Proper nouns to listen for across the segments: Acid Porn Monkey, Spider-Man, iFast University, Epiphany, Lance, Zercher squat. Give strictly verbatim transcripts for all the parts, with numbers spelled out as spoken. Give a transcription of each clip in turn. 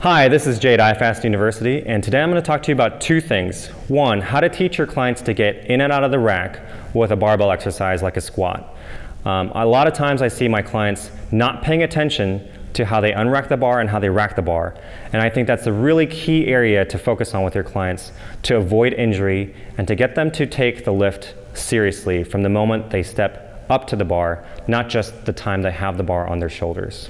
Hi, this is Jade, iFast University, and today I'm going to talk to you about two things. One, how to teach your clients to get in and out of the rack with a barbell exercise like a squat. Um, a lot of times I see my clients not paying attention to how they unrack the bar and how they rack the bar. And I think that's a really key area to focus on with your clients to avoid injury and to get them to take the lift seriously from the moment they step up to the bar, not just the time they have the bar on their shoulders.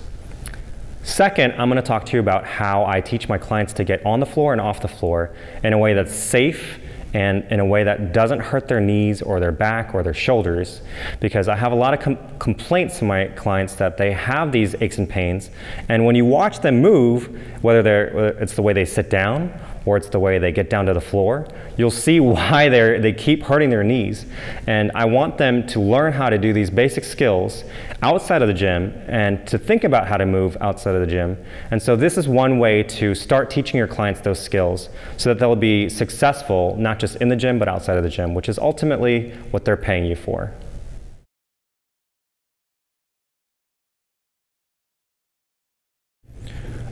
Second, I'm going to talk to you about how I teach my clients to get on the floor and off the floor in a way that's safe and in a way that doesn't hurt their knees or their back or their shoulders, because I have a lot of com complaints from my clients that they have these aches and pains, and when you watch them move, whether, they're, whether it's the way they sit down or it's the way they get down to the floor, you'll see why they're, they keep hurting their knees. And I want them to learn how to do these basic skills outside of the gym and to think about how to move outside of the gym. And so this is one way to start teaching your clients those skills so that they'll be successful, not just in the gym, but outside of the gym, which is ultimately what they're paying you for.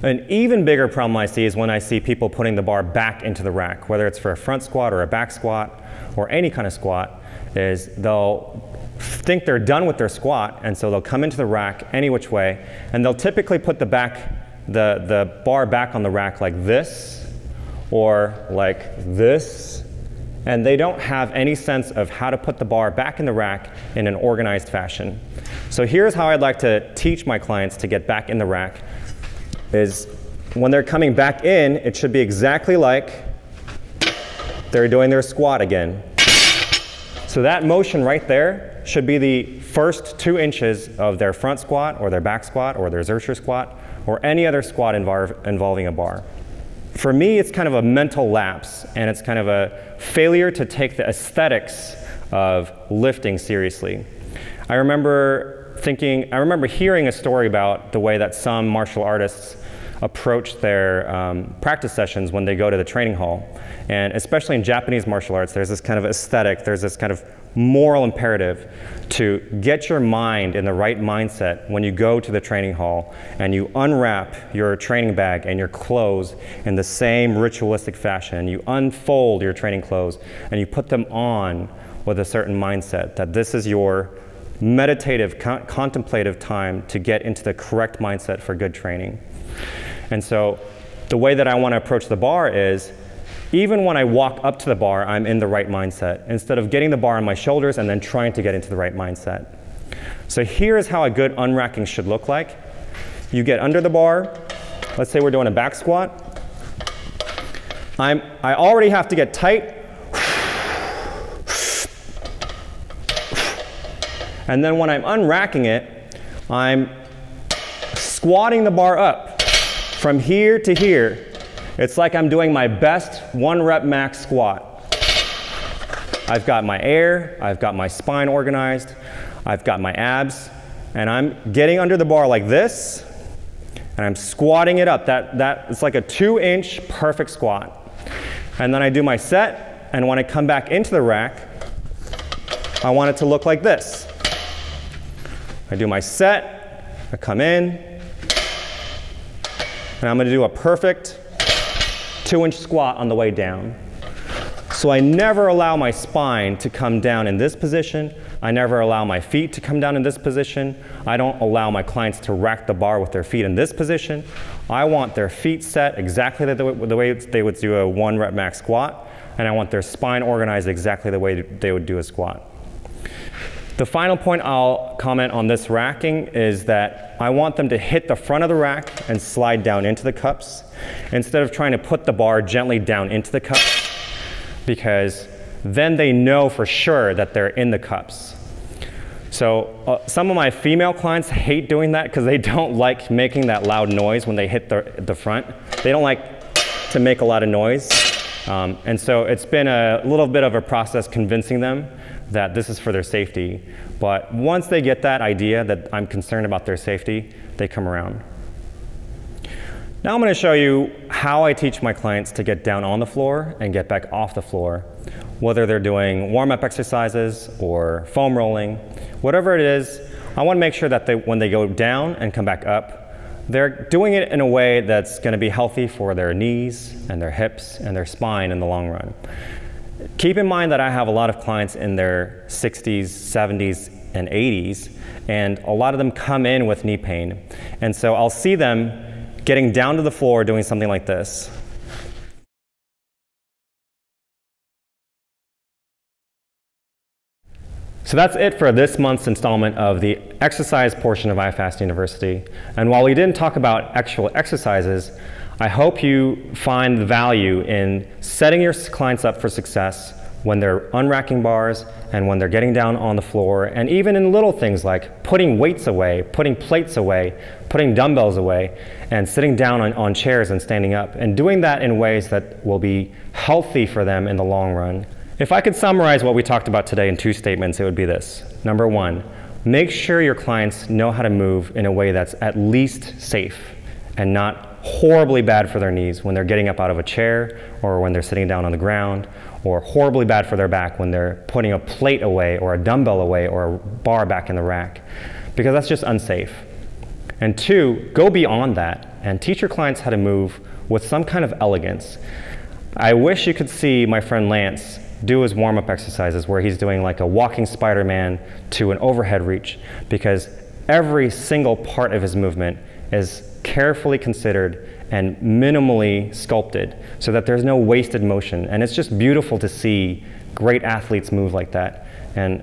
An even bigger problem I see is when I see people putting the bar back into the rack, whether it's for a front squat or a back squat or any kind of squat, is they'll think they're done with their squat, and so they'll come into the rack any which way, and they'll typically put the, back, the, the bar back on the rack like this or like this, and they don't have any sense of how to put the bar back in the rack in an organized fashion. So here's how I'd like to teach my clients to get back in the rack. Is when they're coming back in, it should be exactly like they're doing their squat again. So that motion right there should be the first two inches of their front squat or their back squat or their Zercher squat or any other squat involve, involving a bar. For me, it's kind of a mental lapse, and it's kind of a failure to take the aesthetics of lifting seriously. I remember Thinking, I remember hearing a story about the way that some martial artists approach their um, practice sessions when they go to the training hall. And especially in Japanese martial arts, there's this kind of aesthetic, there's this kind of moral imperative to get your mind in the right mindset when you go to the training hall and you unwrap your training bag and your clothes in the same ritualistic fashion. You unfold your training clothes and you put them on with a certain mindset that this is your meditative, con contemplative time to get into the correct mindset for good training. And so the way that I want to approach the bar is, even when I walk up to the bar, I'm in the right mindset, instead of getting the bar on my shoulders and then trying to get into the right mindset. So here's how a good unracking should look like. You get under the bar. Let's say we're doing a back squat. I'm, I already have to get tight. And then when I'm unracking it, I'm squatting the bar up from here to here. It's like I'm doing my best one rep max squat. I've got my air, I've got my spine organized, I've got my abs, and I'm getting under the bar like this, and I'm squatting it up. That, that, it's like a two inch perfect squat. And then I do my set, and when I come back into the rack, I want it to look like this. I do my set, I come in, and I'm going to do a perfect two-inch squat on the way down. So I never allow my spine to come down in this position. I never allow my feet to come down in this position. I don't allow my clients to rack the bar with their feet in this position. I want their feet set exactly the way they would do a one rep max squat, and I want their spine organized exactly the way they would do a squat. The final point I'll comment on this racking is that I want them to hit the front of the rack and slide down into the cups, instead of trying to put the bar gently down into the cups, because then they know for sure that they're in the cups. So uh, some of my female clients hate doing that because they don't like making that loud noise when they hit the, the front. They don't like to make a lot of noise. Um, and so it's been a little bit of a process convincing them that this is for their safety. But once they get that idea that I'm concerned about their safety, they come around. Now I'm going to show you how I teach my clients to get down on the floor and get back off the floor, whether they're doing warm-up exercises or foam rolling, whatever it is. I want to make sure that they, when they go down and come back up, They're doing it in a way that's going to be healthy for their knees and their hips and their spine in the long run. Keep in mind that I have a lot of clients in their sixties, seventies, and eighties, and a lot of them come in with knee pain. And so I'll see them getting down to the floor doing something like this. So that's it for this month's installment of the exercise portion of iFast University. And while we didn't talk about actual exercises, I hope you find the value in setting your clients up for success when they're unracking bars and when they're getting down on the floor, and even in little things like putting weights away, putting plates away, putting dumbbells away, and sitting down on, on chairs and standing up, and doing that in ways that will be healthy for them in the long run. If I could summarize what we talked about today in two statements, it would be this. Number one, make sure your clients know how to move in a way that's at least safe and not horribly bad for their knees when they're getting up out of a chair or when they're sitting down on the ground, or horribly bad for their back when they're putting a plate away or a dumbbell away or a bar back in the rack, because that's just unsafe. And two, go beyond that and teach your clients how to move with some kind of elegance. I wish you could see my friend Lance do his warm-up exercises where he's doing like a walking Spider-Man to an overhead reach, because every single part of his movement is carefully considered and minimally sculpted so that there's no wasted motion. And it's just beautiful to see great athletes move like that. And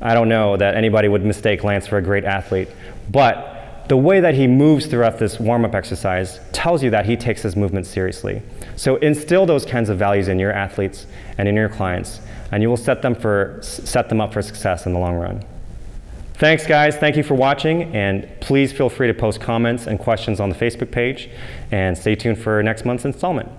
I don't know that anybody would mistake Lance for a great athlete, but the way that he moves throughout this warm-up exercise tells you that he takes his movement seriously. So instill those kinds of values in your athletes and in your clients, and you will set them, for, set them up for success in the long run. Thanks, guys. Thank you for watching, and please feel free to post comments and questions on the Facebook page, and stay tuned for next month's installment.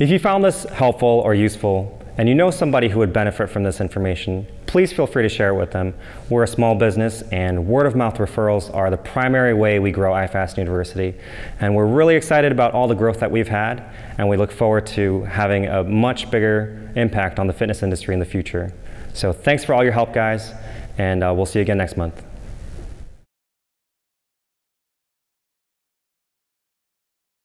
If you found this helpful or useful, and you know somebody who would benefit from this information, please feel free to share it with them. We're a small business, and word-of-mouth referrals are the primary way we grow iFast University. And we're really excited about all the growth that we've had, and we look forward to having a much bigger impact on the fitness industry in the future. So thanks for all your help, guys, and uh, we'll see you again next month.